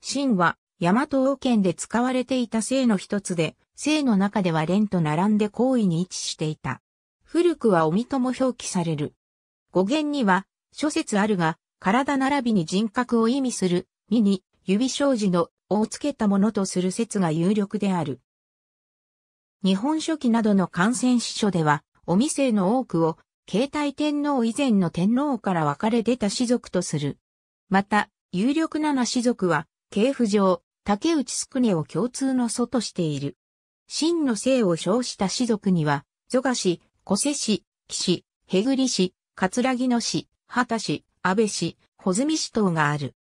秦は、大和王権で使われていた姓の一つで、姓の中では連と並んで後位に位置していた。古くは臣とも表記される。語源には、諸説あるが、体並びに人格を意味する、身に、指小字の、をつけたものとする説が有力である。日本書紀などの漢宣史書では、臣姓の多くを、継体天皇以前の天皇から分かれ出た氏族とする。また、有力な氏族は、系譜上、竹内宿禰を共通の祖としている。秦の姓を称した氏族には、蘇我氏、古瀬氏、木氏、へぐり氏、葛城氏、畑氏、安部氏、穂積氏等がある。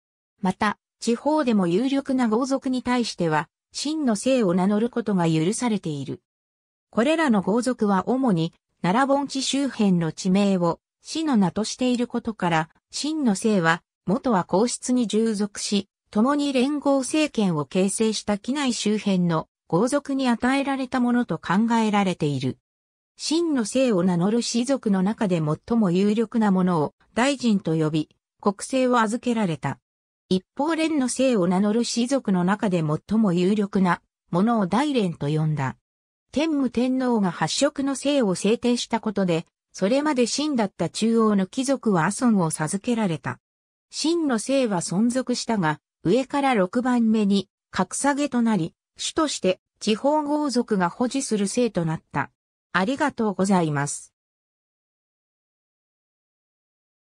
また、地方でも有力な豪族に対しては、秦の姓を名乗ることが許されている。これらの豪族は主に、奈良盆地周辺の地名を、氏の名としていることから、秦の姓は、元は皇室に従属し、共に連合政権を形成した畿内周辺の豪族に与えられたものと考えられている。秦の姓を名乗る氏族の中で最も有力なものを大臣と呼び、国姓を預けられた。一方連の姓を名乗る氏族の中で最も有力なものを大連と呼んだ。天武天皇が8色の姓を制定したことで、それまで秦だった中央の貴族は阿孫を授けられた。秦の姓は存続したが、上から6番目に格下げとなり、主として地方豪族が保持する姓となった。ありがとうございます。